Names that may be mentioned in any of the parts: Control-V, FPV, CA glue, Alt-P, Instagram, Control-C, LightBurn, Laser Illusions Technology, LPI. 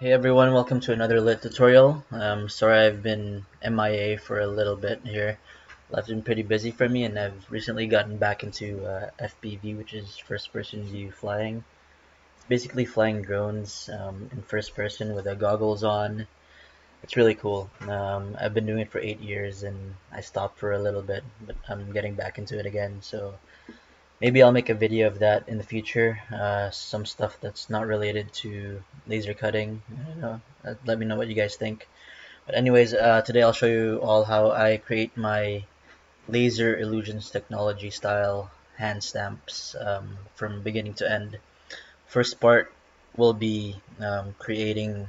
Hey everyone, welcome to another lit tutorial. Sorry I've been MIA for a little bit here. Life's been pretty busy for me, and I've recently gotten back into FPV, which is first person view flying. It's basically flying drones in first person with the goggles on. It's really cool. I've been doing it for 8 years and I stopped for a little bit, but I'm getting back into it again, so maybe I'll make a video of that in the future. Some stuff that's not related to laser cutting. I don't know. Let me know what you guys think. But anyways, today I'll show you all how I create my laser illusions technology style hand stamps from beginning to end. First part will be creating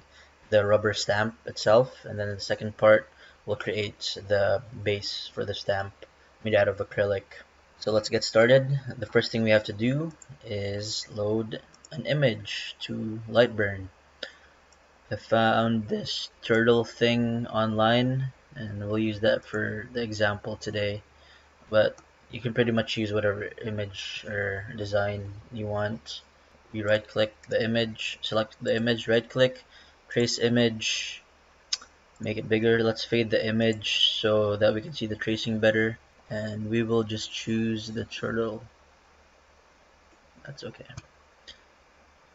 the rubber stamp itself, and then the second part will create the base for the stamp made out of acrylic. So let's get started. The first thing we have to do is load an image to LightBurn. I found this turtle thing online and we'll use that for the example today, but you can pretty much use whatever image or design you want. You right click the image, select the image, right click, trace image, make it bigger. Let's fade the image so that we can see the tracing better. And we will just choose the turtle. That's okay.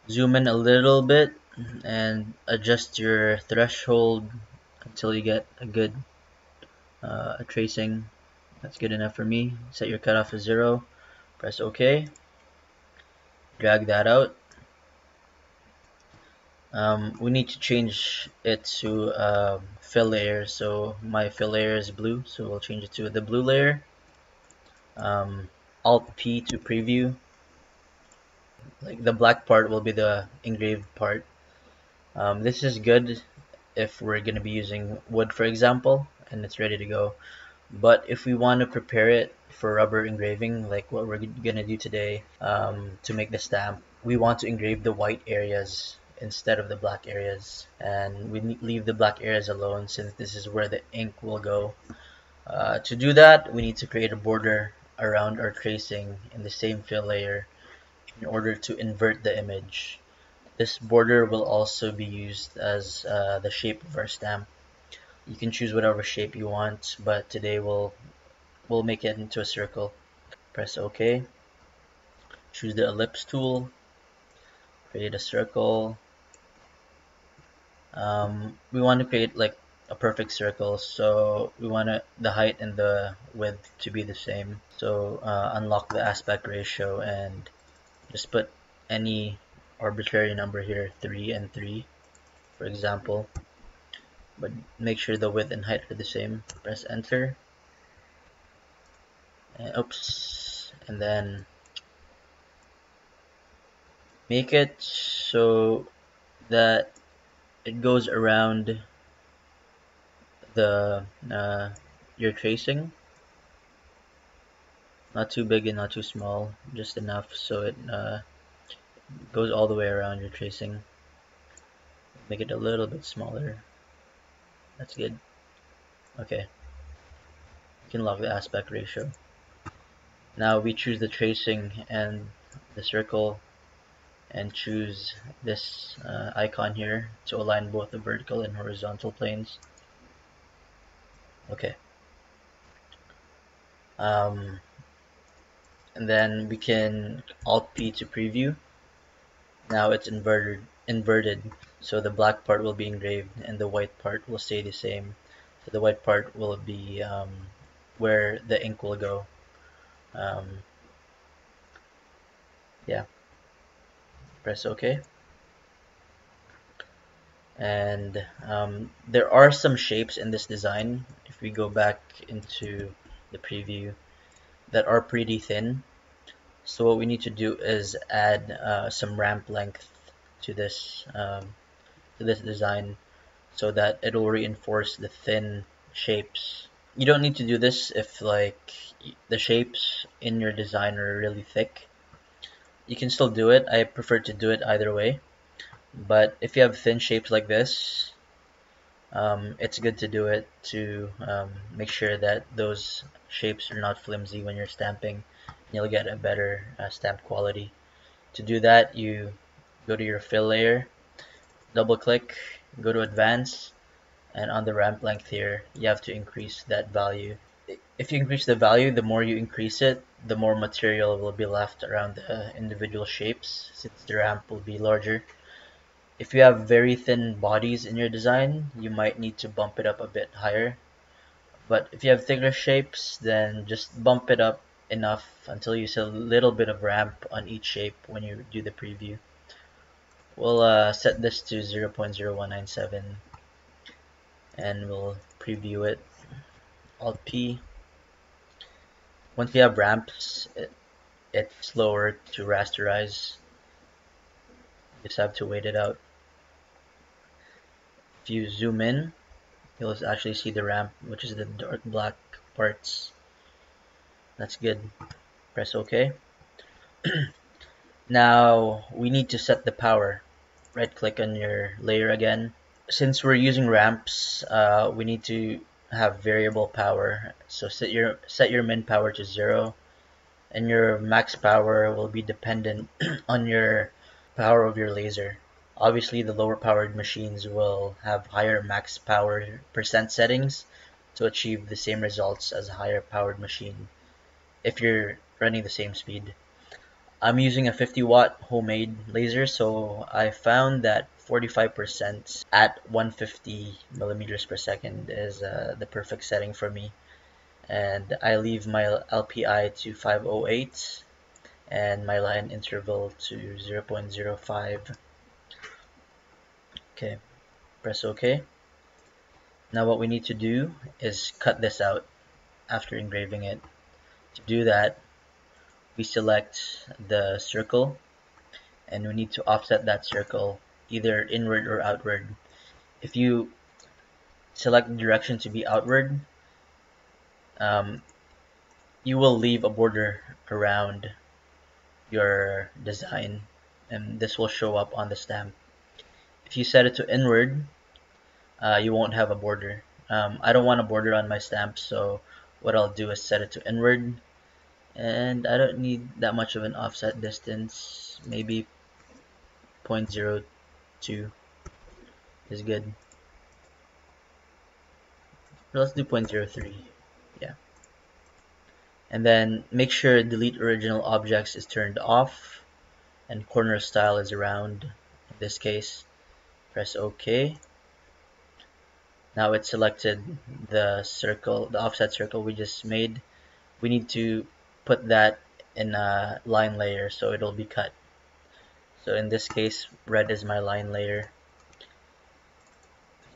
Zoom in a little bit and adjust your threshold until you get a good tracing. That's good enough for me. Set your cutoff to 0. Press OK. Drag that out. We need to change it to fill layer, so my fill layer is blue, so we'll change it to the blue layer. Alt-P to preview. Like the black part will be the engraved part. This is good if we're going to be using wood, for example, and it's ready to go. But if we want to prepare it for rubber engraving, like what we're going to do today to make the stamp, we want to engrave the white areas instead of the black areas, and we leave the black areas alone since this is where the ink will go. To do that, we need to create a border around our tracing in the same fill layer in order to invert the image. This border will also be used as the shape of our stamp. You can choose whatever shape you want, but today we'll make it into a circle. Press OK. Choose the ellipse tool. Create a circle. We want to create like a perfect circle, so we want the height and the width to be the same. So unlock the aspect ratio and just put any arbitrary number here, 3 and 3 for example, but make sure the width and height are the same. Press enter and, oops, and then make it so that it goes around the your tracing. Not too big and not too small, just enough so it goes all the way around your tracing. Make it a little bit smaller. That's good. Okay, you can lock the aspect ratio. Now we choose the tracing and the circle and choose this icon here to align both the vertical and horizontal planes. Okay. And then we can Alt-P to preview. Now it's inverted, so the black part will be engraved and the white part will stay the same. So the white part will be where the ink will go. Yeah. Press OK. And there are some shapes in this design, if we go back into the preview, that are pretty thin. So what we need to do is add some ramp length to this design so that it will reinforce the thin shapes. You don't need to do this if like the shapes in your design are really thick. You can still do it. I prefer to do it either way, but if you have thin shapes like this, it's good to do it to make sure that those shapes are not flimsy when you're stamping. You'll get a better stamp quality. To do that, you go to your fill layer, double click, go to advanced, and on the ramp length here you have to increase that value. If you increase the value, the more you increase it, the more material will be left around the individual shapes, since the ramp will be larger. If you have very thin bodies in your design, you might need to bump it up a bit higher. But if you have thicker shapes, then just bump it up enough until you see a little bit of ramp on each shape when you do the preview. We'll set this to 0.0197 and we'll preview it. Alt-P. Once you have ramps, it's slower to rasterize. You just have to wait it out. If you zoom in, you'll actually see the ramp, which is the dark black parts. That's good. Press OK. Now we need to set the power. Right click on your layer again. Since we're using ramps, we need to have variable power. So set your min power to 0, and your max power will be dependent on your power of your laser. Obviously, the lower powered machines will have higher max power percent settings to achieve the same results as a higher powered machine if you're running the same speed. I'm using a 50-watt homemade laser, so I found that 45% at 150 millimeters per second is the perfect setting for me. And I leave my LPI to 508 and my line interval to 0.05. Okay, press OK. Now what we need to do is cut this out after engraving it. To do that, we select the circle and we need to offset that circle either inward or outward. If you select the direction to be outward, you will leave a border around your design, and this will show up on the stamp. If you set it to inward, you won't have a border. I don't want a border on my stamp, so what I'll do is set it to inward, and I don't need that much of an offset distance. Maybe 0.02 is good. Let's do 0.03. Yeah. And then make sure delete original objects is turned off and corner style is round. In this case, press OK. Now it's selected the circle, the offset circle we just made. We need to put that in a line layer so it'll be cut. So in this case, red is my line layer,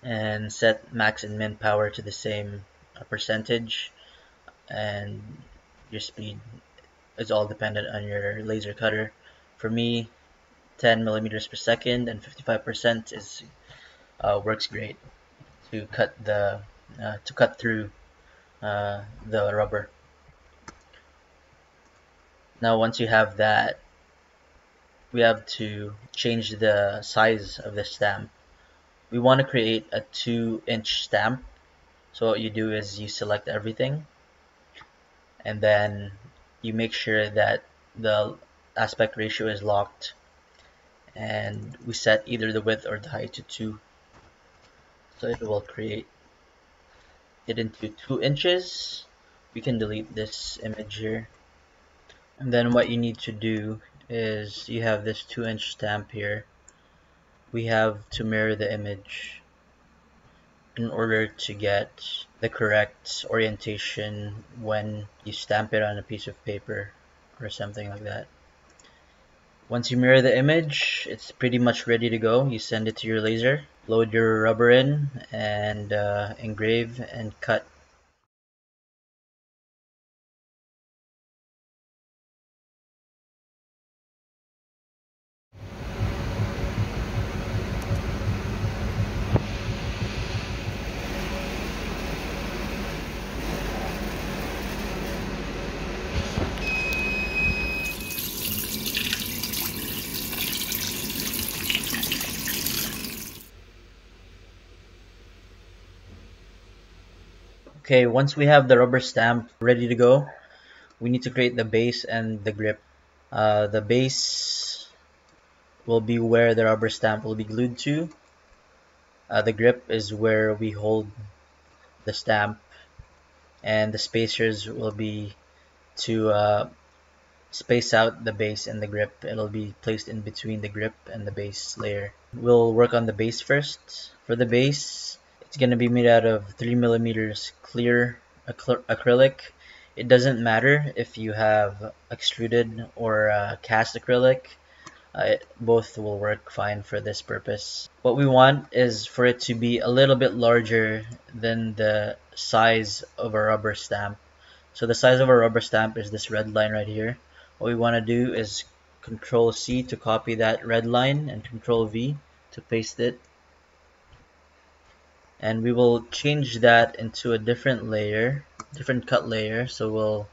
and set max and min power to the same percentage, and your speed is all dependent on your laser cutter. For me, 10 millimeters per second and 55% is works great to cut the through the rubber. Now once you have that, we have to change the size of the stamp. We want to create a 2-inch stamp. So what you do is you select everything, and then you make sure that the aspect ratio is locked, and we set either the width or the height to 2. So it will create it into 2 inches. We can delete this image here. And then what you need to do is you have this 2-inch stamp here. We have to mirror the image in order to get the correct orientation when you stamp it on a piece of paper or something like that. Once you mirror the image, it's pretty much ready to go. You send it to your laser, load your rubber in, and engrave and cut. Okay, once we have the rubber stamp ready to go, we need to create the base and the grip. The base will be where the rubber stamp will be glued to, The grip is where we hold the stamp, and the spacers will be to space out the base and the grip. It'll be placed in between the grip and the base layer. We'll work on the base first. For the base, it's going to be made out of 3mm clear acrylic. It doesn't matter if you have extruded or cast acrylic. Both will work fine for this purpose. What we want is for it to be a little bit larger than the size of a rubber stamp. So the size of a rubber stamp is this red line right here. What we want to do is Control-C to copy that red line and Control-V to paste it. And we will change that into a different layer, different cut layer. So we'll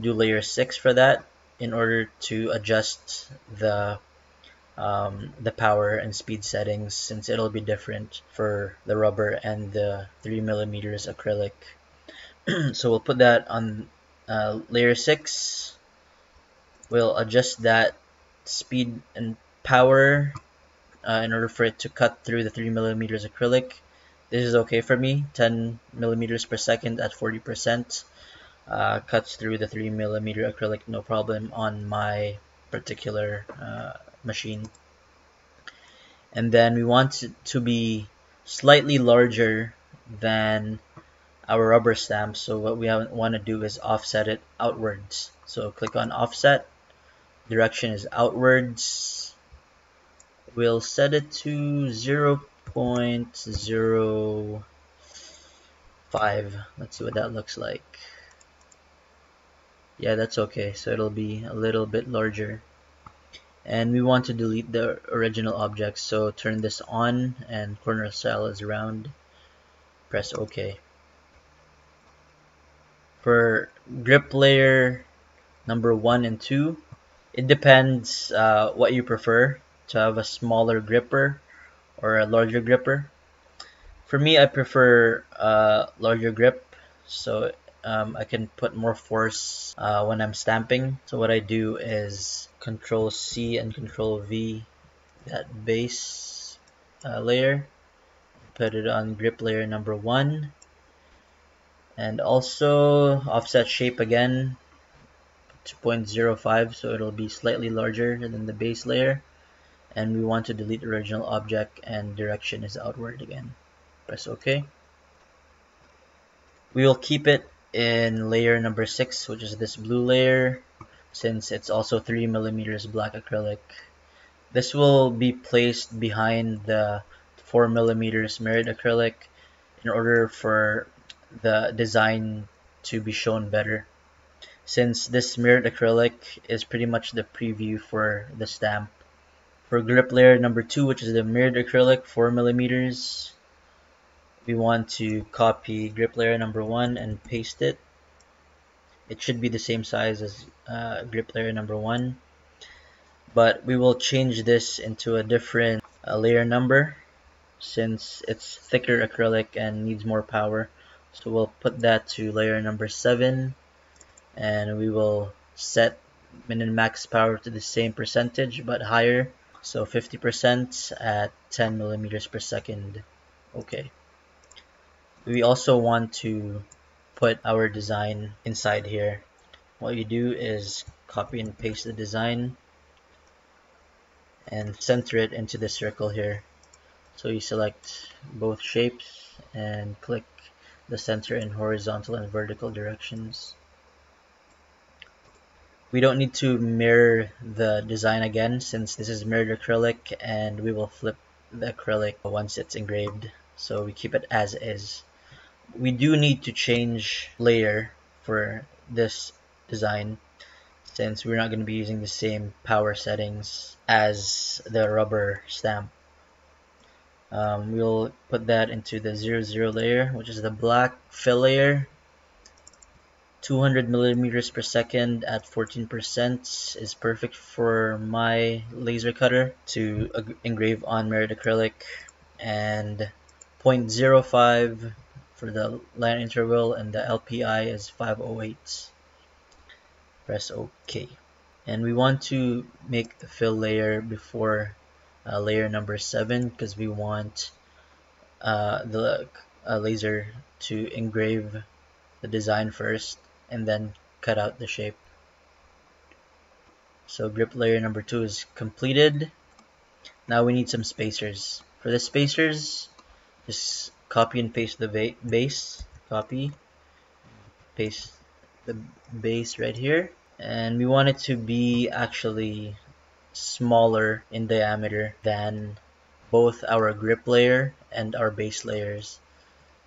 do layer 6 for that, in order to adjust the power and speed settings, since it'll be different for the rubber and the 3mm acrylic. So we'll put that on layer 6. We'll adjust that speed and power in order for it to cut through the 3mm acrylic. This is okay for me. 10mm per second at 40%. Cuts through the 3mm acrylic no problem on my particular machine. And then we want it to be slightly larger than our rubber stamp, so what we want to do is offset it outwards. So click on offset, direction is outwards. We'll set it to 0.05. Let's see what that looks like. Yeah, that's okay, so it'll be a little bit larger. And we want to delete the original object, so turn this on, and corner cell is round. Press OK. For grip layer number 1 and 2, it depends what you prefer, to have a smaller gripper or a larger gripper. For me, I prefer a larger grip, so I can put more force when I'm stamping. So what I do is Control-C and Control-V that base layer, put it on grip layer number 1, and also offset shape again to 0.05, so it'll be slightly larger than the base layer. And we want to delete original object, and direction is outward again. Press OK. We will keep it in layer number 6, which is this blue layer, since it's also 3mm black acrylic. This will be placed behind the 4mm mirrored acrylic in order for the design to be shown better, since this mirrored acrylic is pretty much the preview for the stamp. For grip layer number 2, which is the mirrored acrylic 4mm, we want to copy grip layer number 1 and paste it. It should be the same size as grip layer number 1, but we will change this into a different layer number, since it's thicker acrylic and needs more power. So we'll put that to layer number 7, and we will set min and max power to the same percentage but higher, so 50% at 10mm per second. Okay. We also want to put our design inside here. What you do is copy and paste the design and center it into the circle here. So you select both shapes and click the center in horizontal and vertical directions. We don't need to mirror the design again, since this is mirrored acrylic, and we will flip the acrylic once it's engraved. So we keep it as is. We do need to change layer for this design, since we're not going to be using the same power settings as the rubber stamp. We'll put that into the 00 layer, which is the black fill layer. 200mm per second at 14% is perfect for my laser cutter to engrave on mirrored acrylic, and 0.05 for the line interval, and the LPI is 508. Press OK. And we want to make the fill layer before layer number 7, because we want the laser to engrave the design first and then cut out the shape. So grip layer number 2 is completed. Now we need some spacers. For the spacers, just copy and paste the base. Copy, paste the base right here. And we want it to be actually smaller in diameter than both our grip layer and our base layers.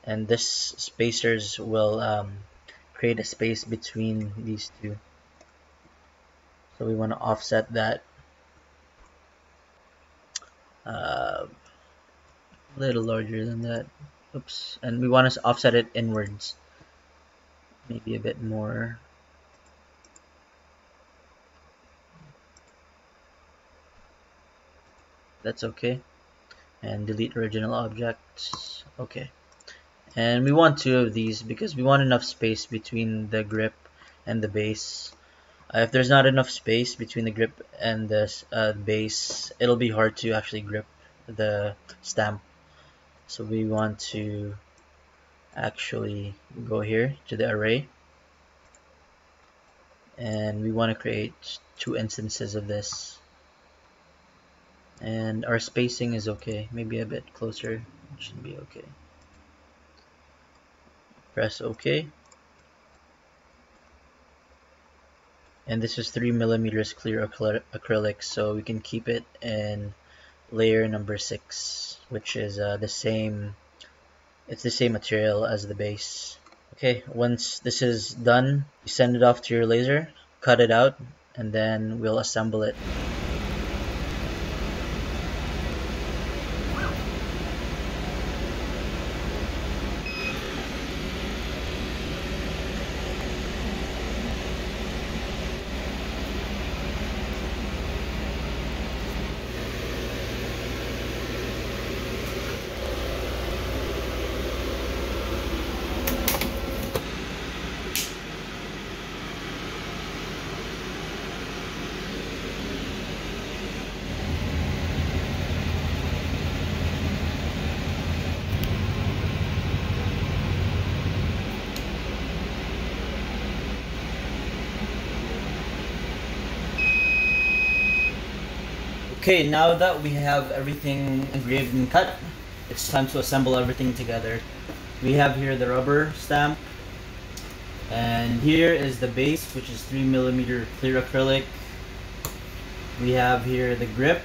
And this spacers will create a space between these two. So we want to offset that a little larger than that. Oops. And we want to offset it inwards. Maybe a bit more. That's okay. And delete original objects. Okay. And we want 2 of these because we want enough space between the grip and the base. If there's not enough space between the grip and the base, it'll be hard to actually grip the stamp. So we want to actually go here to the array, and we want to create 2 instances of this. And our spacing is okay, maybe a bit closer, it should be okay. Press OK. And this is 3 millimeters clear acrylic, so we can keep it in layer number 6, which is the same material as the base. Okay, once this is done, you send it off to your laser, cut it out, and then we'll assemble it. Okay, now that we have everything engraved and cut, it's time to assemble everything together. We have here the rubber stamp, and here is the base, which is 3 millimeter clear acrylic. We have here the grip,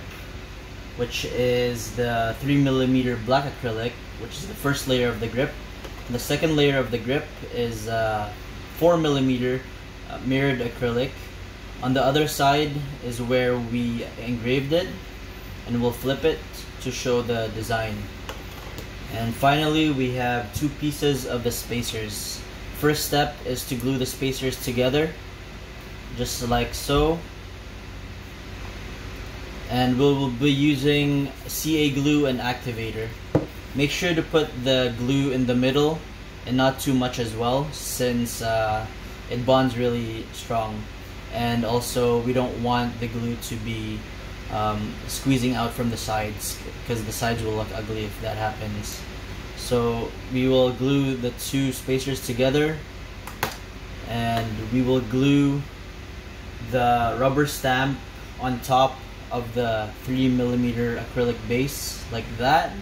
which is the 3 millimeter black acrylic, which is the first layer of the grip. And the second layer of the grip is 4 millimeter mirrored acrylic. On the other side is where we engraved it, and we'll flip it to show the design. And finally, we have 2 pieces of the spacers. First step is to glue the spacers together, just like so. And we will be using CA glue and activator. Make sure to put the glue in the middle and not too much as well, since it bonds really strong. And also, we don't want the glue to be squeezing out from the sides, because the sides will look ugly if that happens. So we will glue the 2 spacers together, and we will glue the rubber stamp on top of the 3 millimeter acrylic base like that.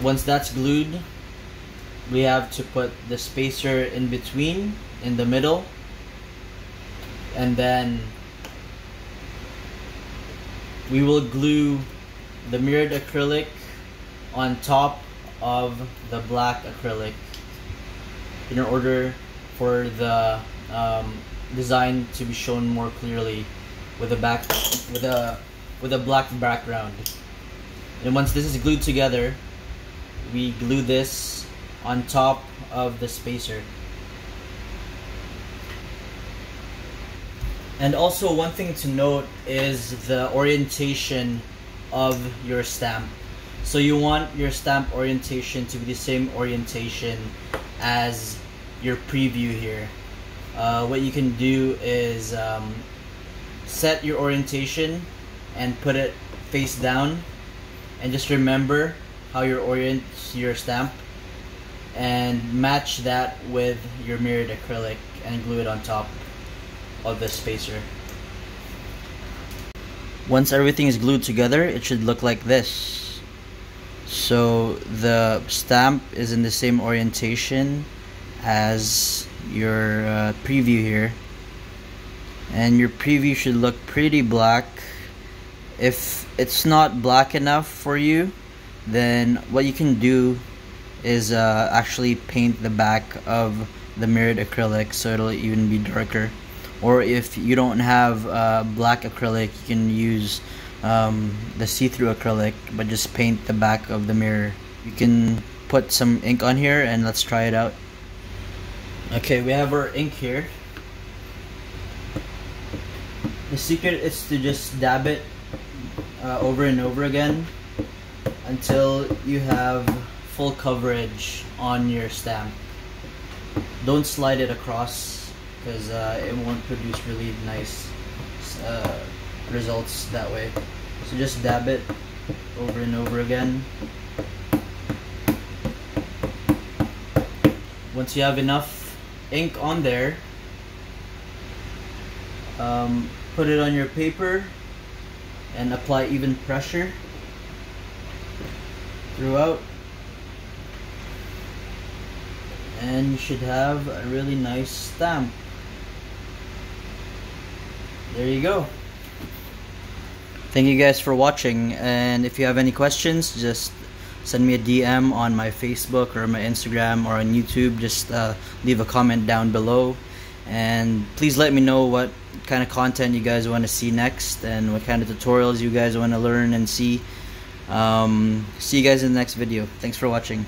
Once that's glued, we have to put the spacer in between, in the middle, and then we will glue the mirrored acrylic on top of the black acrylic in order for the design to be shown more clearly with a black background. And once this is glued together, we glue this on top of the spacer. And also, one thing to note is the orientation of your stamp. So you want your stamp orientation to be the same orientation as your preview here. What you can do is set your orientation and put it face down, and just remember how you orient your stamp and match that with your mirrored acrylic and glue it on top of the spacer. Once everything is glued together, it should look like this. So the stamp is in the same orientation as your preview here, and your preview should look pretty black. If it's not black enough for you, then what you can do is actually paint the back of the mirrored acrylic so it'll even be darker. Or if you don't have black acrylic, you can use the see-through acrylic, but just paint the back of the mirror. You can put some ink on here and let's try it out. Okay, we have our ink here. The secret is to just dab it over and over again until you have full coverage on your stamp. Don't slide it across, because it won't produce really nice results that way. So just dab it over and over again. Once you have enough ink on there, put it on your paper and apply even pressure throughout, and you should have a really nice stamp. There you go. Thank you guys for watching, and if you have any questions, just send me a DM on my Facebook or my Instagram or on YouTube. Just leave a comment down below, and please let me know what kind of content you guys want to see next and what kind of tutorials you guys want to learn and see. See you guys in the next video. Thanks for watching.